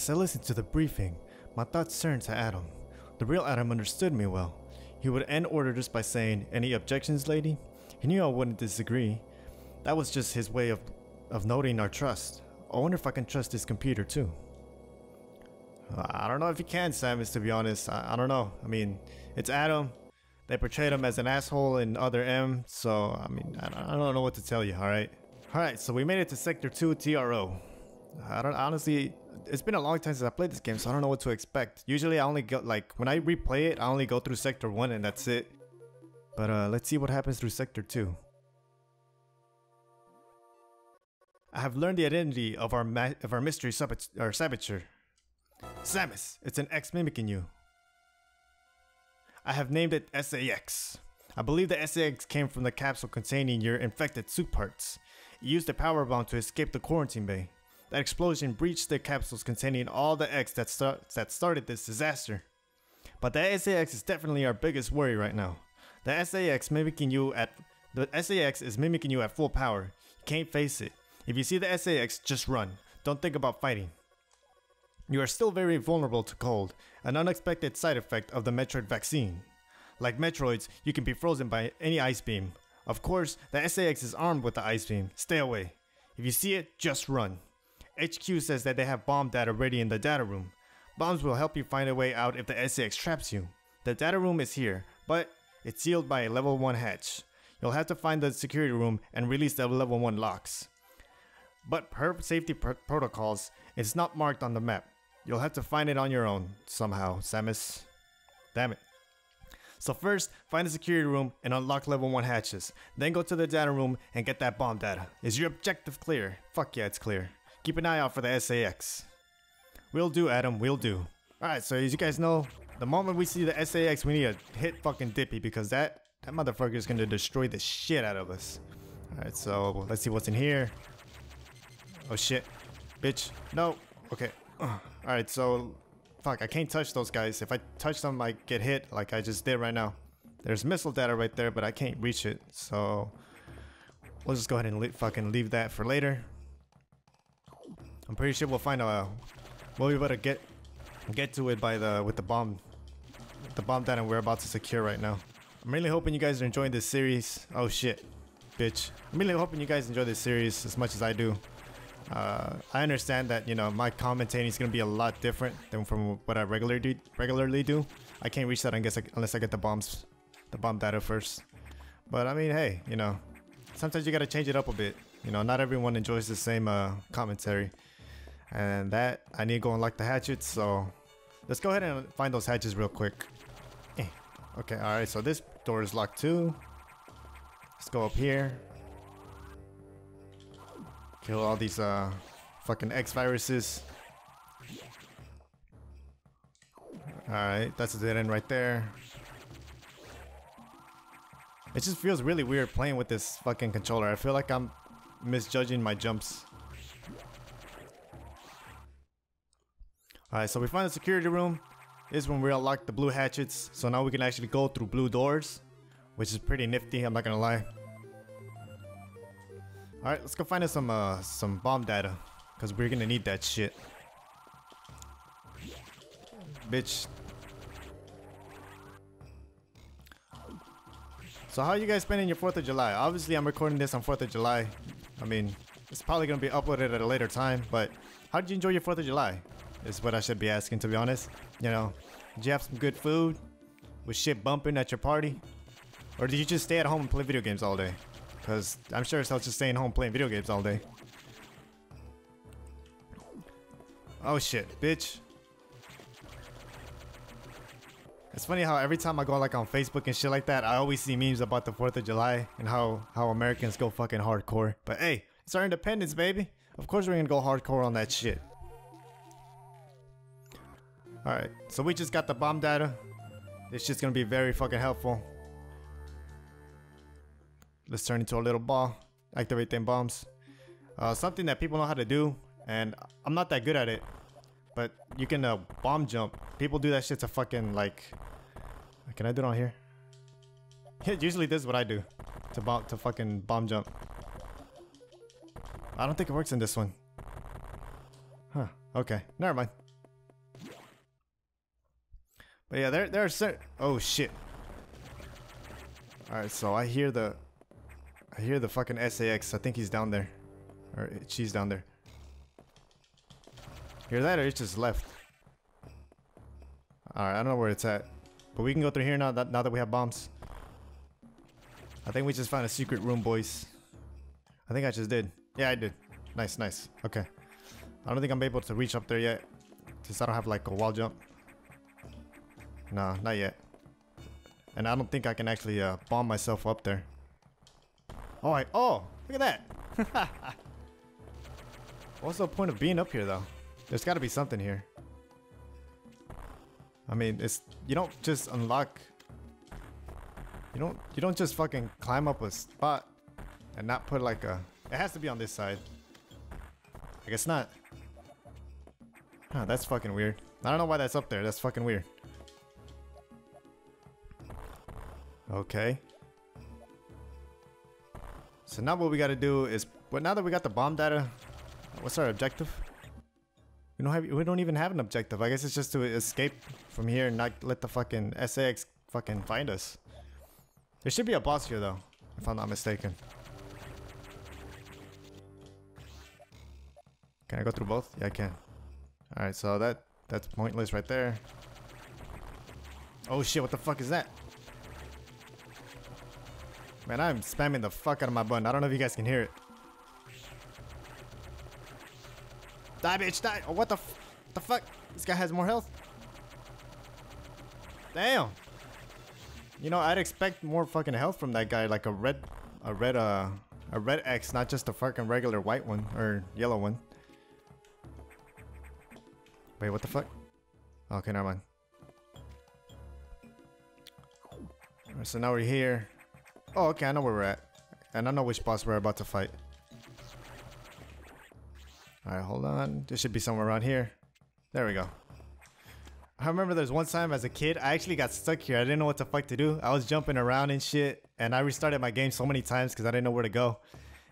As I listened to the briefing, my thoughts turned to Adam. The real Adam understood me well. He would end orders by saying, "Any objections, lady?" He knew I wouldn't disagree. That was just his way of noting our trust. I wonder if I can trust this computer too. I don't know if you can, Samus, to be honest. I don't know. I mean, it's Adam. They portrayed him as an asshole in Other M, so I mean, I don't know what to tell you, alright? Alright, so we made it to Sector 2 TRO. Honestly, it's been a long time since I played this game, so I don't know what to expect. Usually I only go, like, when I replay it, I only go through Sector 1 and that's it. But let's see what happens through Sector 2. I have learned the identity of our mystery saboteur. Samus, it's an X mimicking you. I have named it SA-X. I believe the SA-X came from the capsule containing your infected suit parts. It used the power bomb to escape the quarantine bay. That explosion breached the capsules containing all the X that started this disaster. But the SA-X is definitely our biggest worry right now. The SA-X is mimicking you at full power. You can't face it. If you see the SA-X, just run. Don't think about fighting. You are still very vulnerable to cold, an unexpected side effect of the Metroid vaccine. Like Metroids, you can be frozen by any Ice Beam. Of course, the SA-X is armed with the Ice Beam. Stay away. If you see it, just run. HQ says that they have bomb data ready in the data room. Bombs will help you find a way out if the SA-X traps you. The data room is here, but it's sealed by a level 1 hatch. You'll have to find the security room and release the level 1 locks. But per safety protocols, it's not marked on the map. You'll have to find it on your own, somehow, Samus. Damn it. So first, find the security room and unlock level 1 hatches. Then go to the data room and get that bomb data. Is your objective clear? Fuck yeah, it's clear. Keep an eye out for the SA-X. Will do, Adam, will do. Alright, so as you guys know, the moment we see the SA-X, we need to hit fucking Dippy because that motherfucker is gonna destroy the shit out of us. Alright, so let's see what's in here. Oh shit. Bitch. No. Okay. Alright, so, fuck, I can't touch those guys. If I touch them, I get hit like I just did right now. There's missile data right there, but I can't reach it, so we'll just go ahead and fucking leave that for later. I'm pretty sure we'll find a, we'll be able to get to it with the bomb data we're about to secure right now. I'm really hoping you guys are enjoying this series. Oh shit, bitch. I'm really hoping you guys enjoy this series as much as I do. I understand that, you know, my commentating is going to be a lot different than from what I regularly do. I can't reach that unless I get the bomb data first. But I mean, hey, you know, sometimes you got to change it up a bit. You know, not everyone enjoys the same commentary. And that, I need to go unlock the hatchets, so let's go ahead and find those hatches real quick. Okay, alright, so this door is locked too. Let's go up here. Kill all these fucking X-Viruses. Alright, that's a dead end right there. It just feels really weird playing with this fucking controller. I feel like I'm misjudging my jumps. Alright, so we find the security room. This is when we unlock the blue hatchets. So now we can actually go through blue doors, which is pretty nifty, I'm not gonna lie. All right, let's go find us some bomb data, cause we're gonna need that shit. Bitch. So how are you guys spending your 4th of July? Obviously, I'm recording this on 4th of July. I mean, it's probably gonna be uploaded at a later time, but how did you enjoy your 4th of July? Is what I should be asking, to be honest. You know, did you have some good food? Was shit bumping at your party? Or did you just stay at home and play video games all day? Because I'm sure as hell just staying home playing video games all day. Oh shit, bitch. It's funny how every time I go like on Facebook and shit like that, I always see memes about the 4th of July and how Americans go fucking hardcore. But hey, it's our independence, baby. Of course we're gonna go hardcore on that shit. Alright, so we just got the bomb data. This shit's gonna be very fucking helpful. Let's turn into a little ball. Activate them bombs. Something that people know how to do, and I'm not that good at it. But you can bomb jump. People do that shit to fucking like. Can I do it on here? Yeah, usually this is what I do to fucking bomb jump. I don't think it works in this one. Huh? Okay, never mind. But yeah, there are certain... Oh, shit. Alright, so I hear the fucking SA-X. I think he's down there. Or she's down there. Hear that, or it's just left? Alright, I don't know where it's at. But we can go through here now that we have bombs. I think we just found a secret room, boys. I think I just did. Yeah, I did. Nice, nice. Okay. I don't think I'm able to reach up there yet. Since I don't have like a wall jump. Nah, not yet. And I don't think I can actually bomb myself up there. Alright, oh! Look at that! What's the point of being up here though? There's gotta be something here. I mean, it's... You don't just unlock... You don't just fucking climb up a spot and not put like a... It has to be on this side. I guess not. Huh, that's fucking weird. I don't know why that's up there. That's fucking weird. Okay. So now what we gotta do is... Well, now that we got the bomb data, what's our objective? We don't even have an objective. I guess it's just to escape from here and not let the fucking SA-X fucking find us. There should be a boss here though, if I'm not mistaken. Can I go through both? Yeah, I can. Alright, so that's pointless right there. Oh shit, what the fuck is that? Man, I'm spamming the fuck out of my button. I don't know if you guys can hear it. Die, bitch, die! Oh, what the fuck? This guy has more health? Damn! You know, I'd expect more fucking health from that guy, like a red X, not just a fucking regular white one, or yellow one. Wait, what the fuck? Okay, never mind. Alright, so now we're here. Oh, okay, I know where we're at. And I know which boss we're about to fight. Alright, hold on. This should be somewhere around here. There we go. I remember there's one time as a kid, I actually got stuck here. I didn't know what the fuck to do. I was jumping around and shit, and I restarted my game so many times because I didn't know where to go.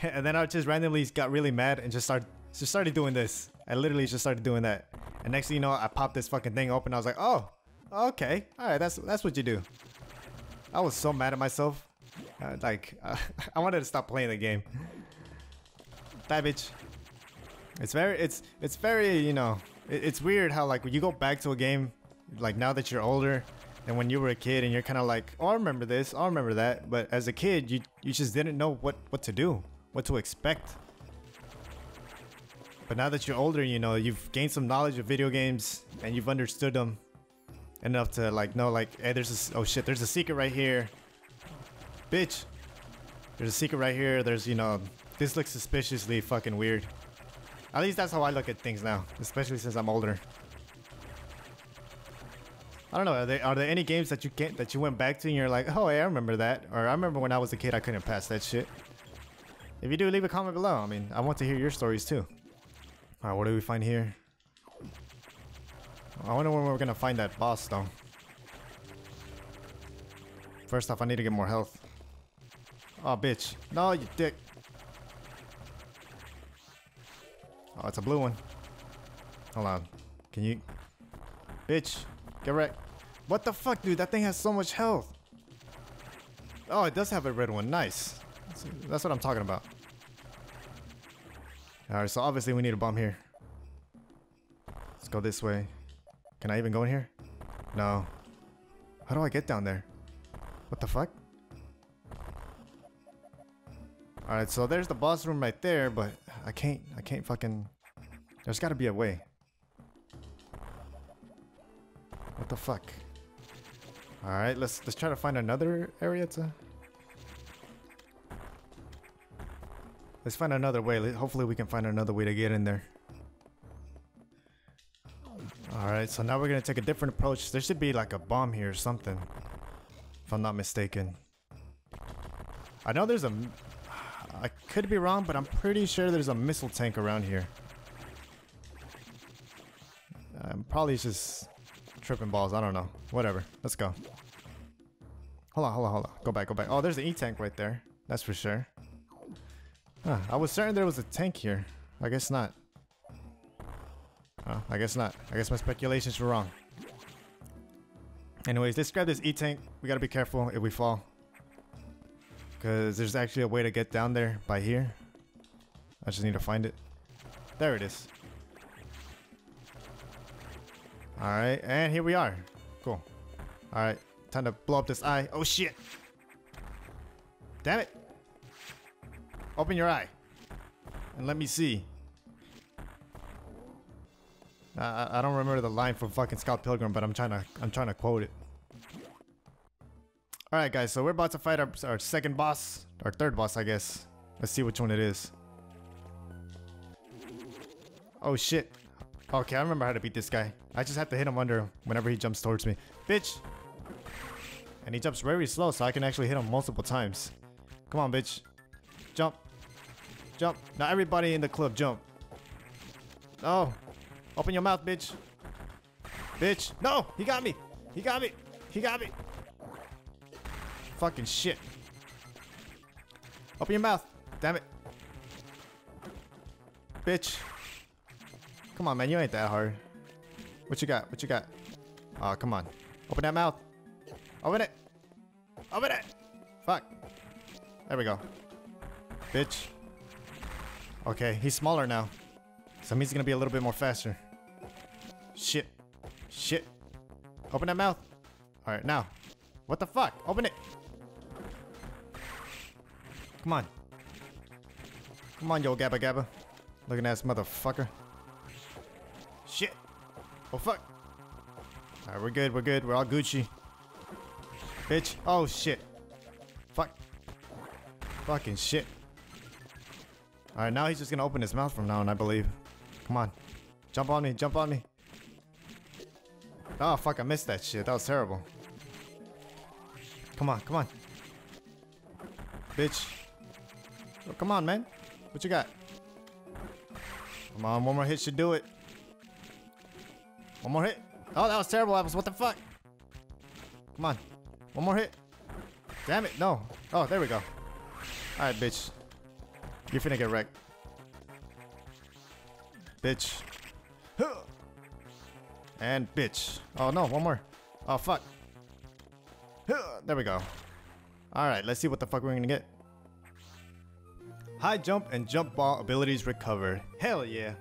And then I just randomly got really mad and just started doing this. I literally just started doing that. And next thing you know, I popped this fucking thing open. I was like, oh, okay. Alright, that's what you do. I was so mad at myself. I wanted to stop playing the game. Die, bitch. It's very, you know... It's weird how like when you go back to a game like now that you're older and when you were a kid and you're kind of like, oh, I remember this, I remember that, but as a kid you just didn't know what to do, what to expect. But now that you're older, you know, you've gained some knowledge of video games and you've understood them enough to like know like, hey, oh shit, there's a secret right here, bitch. There's a secret right here. There's, you know, this looks suspiciously fucking weird. At least that's how I look at things now, especially since I'm older. I don't know. Are there any games that you went back to and you're like, oh, yeah, I remember that, or I remember when I was a kid I couldn't pass that shit. If you do, leave a comment below. I mean, I want to hear your stories too. All right, what do we find here? I wonder when we're gonna find that boss though. First off, I need to get more health. Oh, bitch! No, you dick. Oh, it's a blue one. Hold on. Can you... Bitch. Get wrecked. What the fuck, dude? That thing has so much health. Oh, it does have a red one. Nice. That's what I'm talking about. Alright, so obviously we need a bomb here. Let's go this way. Can I even go in here? No. How do I get down there? What the fuck? Alright, so there's the boss room right there, but... I can't fucking... There's gotta be a way. What the fuck? Alright, let's try to find another area to... Let's find another way. Hopefully we can find another way to get in there. Alright, so now we're gonna take a different approach. There should be like a bomb here or something. If I'm not mistaken. I know there's a... I could be wrong, but I'm pretty sure there's a missile tank around here. I'm probably just tripping balls. I don't know. Whatever. Let's go. Hold on. Go back. Oh, there's an E-tank right there. That's for sure. Huh. I was certain there was a tank here. I guess not. I guess my speculations were wrong. Anyways, let's grab this E-Tank. We gotta be careful if we fall, because there's actually a way to get down there by here. I just need to find it. There it is. Alright, and here we are. Cool. Alright, time to blow up this eye. Oh shit! Damn it! Open your eye. And let me see. I don't remember the line from fucking Scott Pilgrim, but I'm trying to quote it. Alright guys, so we're about to fight our second boss. Our third boss, I guess. Let's see which one it is. Oh shit. Okay, I remember how to beat this guy. I just have to hit him under whenever he jumps towards me. Bitch! And he jumps very slow, so I can actually hit him multiple times. Come on, bitch. Jump. Jump. Now everybody in the club jump. Oh. Open your mouth, bitch. Bitch. No! He got me! He got me! He got me! Fucking shit. Open your mouth. Damn it. Bitch. Come on, man. You ain't that hard. What you got? What you got? Aw, come on. Open that mouth. Open it. Open it. Fuck. There we go. Bitch. Okay, he's smaller now. So that means he's gonna be a little bit more faster. Shit. Shit. Open that mouth. Alright, now. What the fuck? Open it. Come on. Come on, yo Gabba Gabba. Looking ass motherfucker. Shit. Oh fuck. Alright, we're good, we're good. We're all Gucci. Bitch. Oh shit. Fuck. Fucking shit. Alright, now he's just gonna open his mouth from now on, I believe. Come on. Jump on me, jump on me. Oh, fuck, I missed that shit. That was terrible. Come on, come on. Bitch. Oh, come on, man. What you got? Come on, one more hit should do it. One more hit. Oh, that was terrible, Apples. What the fuck? Come on. One more hit. Damn it, no. Oh, there we go. Alright, bitch. You're finna get wrecked. Bitch. And bitch. Oh, no, one more. Oh, fuck. There we go. Alright, let's see what the fuck we're gonna get. High jump and jump ball abilities recovered. Hell yeah.